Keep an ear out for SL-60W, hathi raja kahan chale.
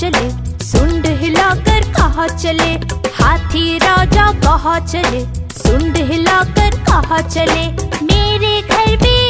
चले, सुंड हिलाकर कहाँ चले। हाथी राजा कहाँ चले, सुंड हिलाकर कहाँ चले। मेरे घर भी